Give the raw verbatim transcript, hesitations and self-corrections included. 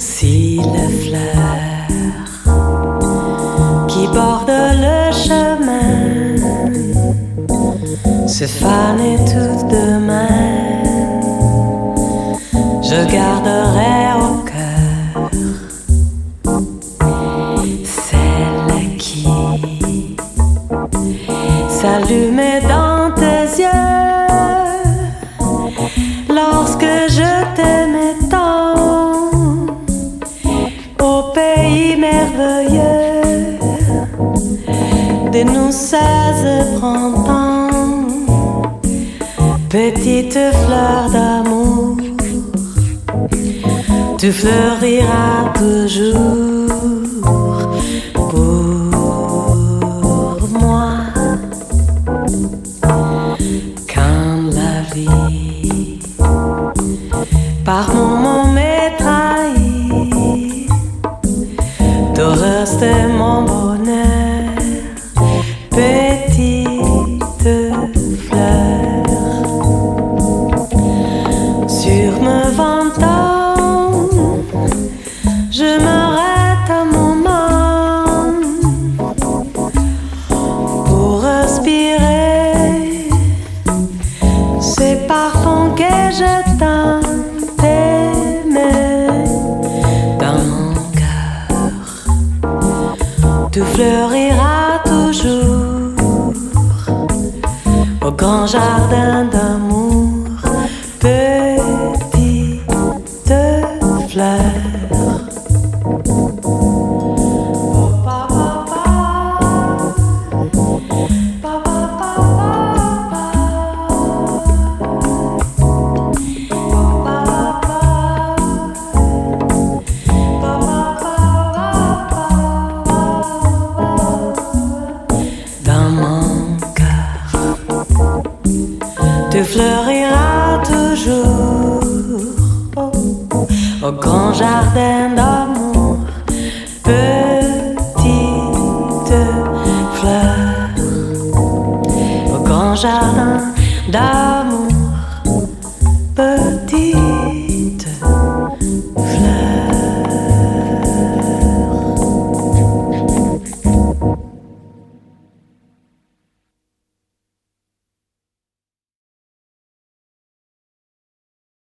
si la fleur qui borde le chemin se fanait toute demain, je garderai au cœur celle à qui s'allumait dans tes yeux lorsque je t'aimais tant. Au pays merveilleux des nousseuses printemps, petite fleur d'amour, tu fleuriras toujours pour moi. Quand la vie par moments m'est trahie, tu restes mon bonheur, petite fleur. Sur mes vingt ans, je m'arrête un moment pour respirer ces parfums que je tins. Tu fleuriras toujours au grand jardin d'amour, petite fleur. Tu fleuriras toujours au grand jardin d'amour, petite fleur, au grand jardin.